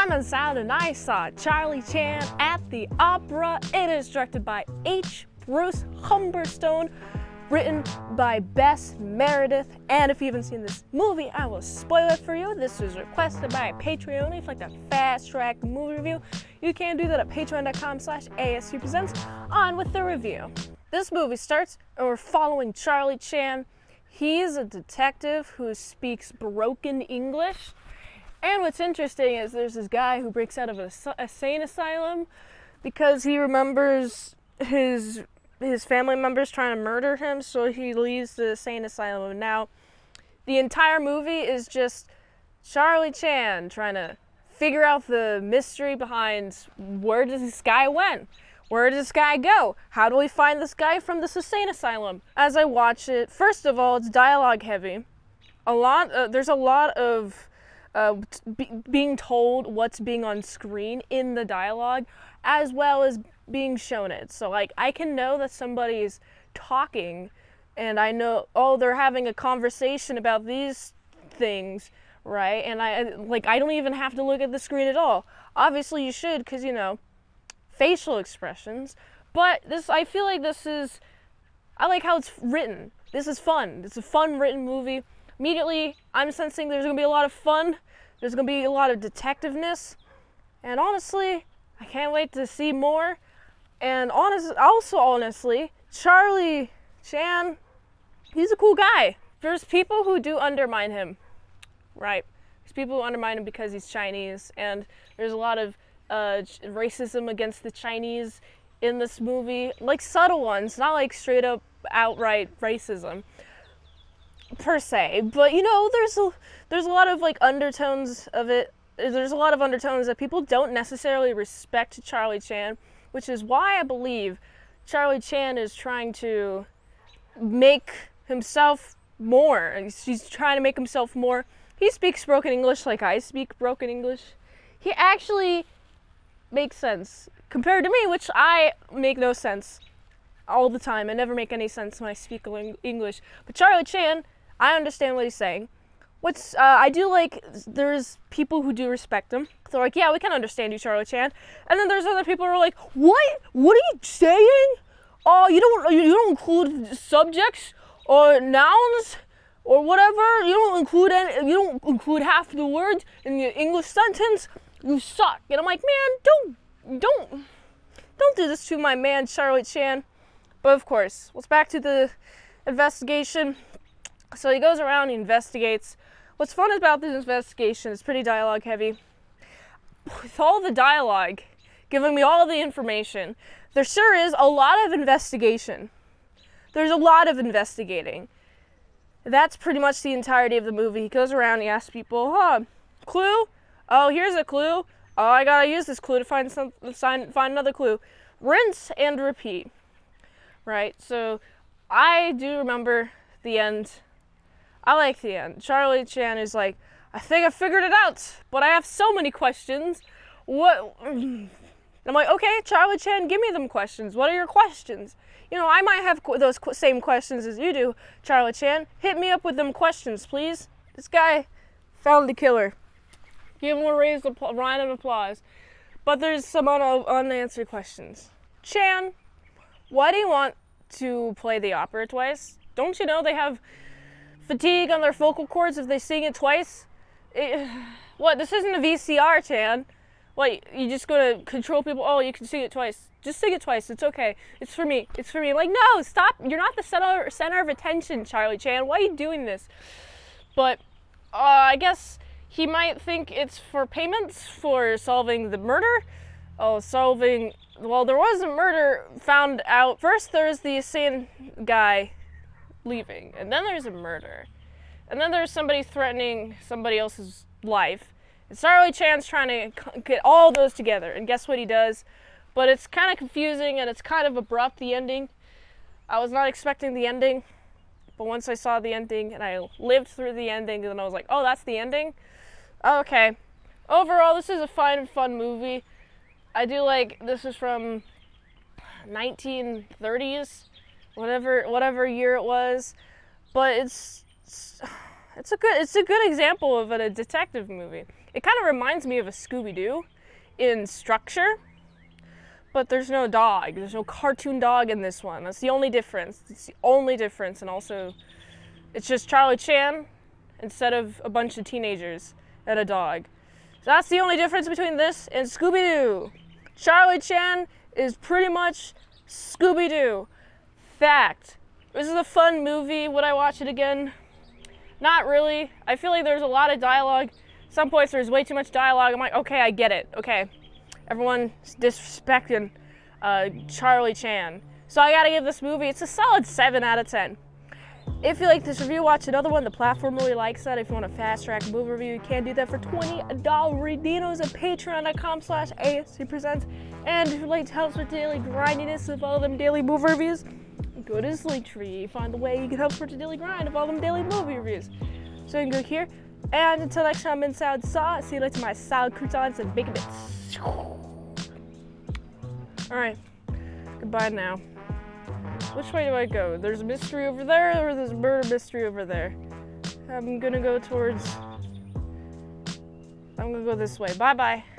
I'm Mint Salad and I saw Charlie Chan at the Opera. It is directed by H. Bruce Humberstone, written by Bess Meredith. And if you haven't seen this movie, I will spoil it for you. This was requested by Patreon. If you'd like to fast track movie review, you can do that at patreon.com/ASE Presents. On with the review. This movie starts and we're following Charlie Chan. He's a detective who speaks broken English. And what's interesting is there's this guy who breaks out of a sane asylum because he remembers his family members trying to murder him, so he leaves the sane asylum. Now, the entire movie is just Charlie Chan trying to figure out the mystery behind where does this guy went? Where does this guy go? How do we find this guy from the sane asylum? As I watch it, first of all, it's dialogue heavy. There's a lot of being told what's being on screen in the dialogue, as well as being shown it. So like, I can know that somebody's talking and I know, oh, they're having a conversation about these things, right? And I don't even have to look at the screen at all. Obviously you should, because, you know, facial expressions. But this, I feel like this is, I like how it's written. This is fun. It's a fun written movie. Immediately, I'm sensing there's gonna be a lot of fun, there's gonna be a lot of detectiveness, and honestly, I can't wait to see more. And honestly, Charlie Chan, he's a cool guy. There's people who do undermine him, right? There's people who undermine him because he's Chinese, and there's a lot of racism against the Chinese in this movie, like subtle ones, not like straight up outright racism per se, but you know, there's a lot of like undertones of it. There's a lot of undertones that people don't necessarily respect Charlie Chan, which is why I believe Charlie Chan is trying to make himself more. He's trying to make himself more. He speaks broken English like I speak broken English. He actually makes sense compared to me, which I make no sense all the time. I never make any sense when I speak English. But Charlie Chan, I understand what he's saying. I do like, there's people who do respect him. They're like, yeah, we can understand you, Charlie Chan. And then there's other people who are like, what? What are you saying? Oh, you don't include subjects or nouns or whatever. You don't include half the words in the English sentence. You suck. And I'm like, man, don't do this to my man, Charlie Chan. But of course, let's back to the investigation. So he goes around, he investigates. What's fun about this investigation is pretty dialogue heavy. With all the dialogue giving me all the information, there sure is a lot of investigation. There's a lot of investigating. That's pretty much the entirety of the movie. He goes around, he asks people, huh, clue? Oh, here's a clue. Oh, I gotta use this clue to find another clue. Rinse and repeat, right? So I do remember the end. I like the end. Charlie Chan is like, I think I figured it out, but I have so many questions. What? I'm like, okay, Charlie Chan, give me them questions. What are your questions? You know, I might have those same questions as you do, Charlie Chan. Hit me up with them questions, please. This guy found the killer. Give him a round of applause. But there's some unanswered questions. Chan, why do you want to play the opera twice? Don't you know they have fatigue on their vocal cords if they sing it twice? What, this isn't a VCR, Chan. What, you just gonna control people? Oh, you can sing it twice. Just sing it twice, it's okay. It's for me, it's for me. I'm like, no, stop, you're not the center of attention, Charlie Chan. Why are you doing this? But I guess he might think it's for payments for solving the murder. Oh, well, there was a murder found out. First there's the sane guy leaving, and then there's a murder, and then there's somebody threatening somebody else's life. It's Charlie Chan's trying to get all those together, and guess what he does? But it's kind of confusing, and it's kind of abrupt, the ending. I was not expecting the ending, but once I saw the ending, and I lived through the ending, and I was like, oh, that's the ending? Okay. Overall, this is a fun movie. I do like, this is from 1930s, whatever year it was, but it's a good example of a detective movie. It kind of reminds me of a Scooby-Doo in structure, but there's no dog. There's no cartoon dog in this one. That's the only difference. It's the only difference. And also, it's just Charlie Chan instead of a bunch of teenagers and a dog. So that's the only difference between this and Scooby-Doo. Charlie Chan is pretty much Scooby-Doo. Fact. This is a fun movie. Would I watch it again? Not really. I feel like there's a lot of dialogue. At some points there's way too much dialogue. I'm like, okay, I get it. Okay. Everyone's disrespecting Charlie Chan. So I gotta give this movie, it's a solid 7 out of 10. If you like this review, watch another one. The platform really likes that. If you want a fast track movie review, you can do that for $20 dinos at patreon.com/ASE Presents. And if you'd like to help with daily grindiness of all them daily movie reviews, go to this link tree. Find the way you can help for the daily grind of all them daily movie reviews. So you can go here. And until next time, Mint Salad Saw. See you later, my salad croutons and bacon bits. Alright. Goodbye now. Which way do I go? There's a mystery over there, or there's a murder mystery over there. I'm gonna go this way. Bye-bye.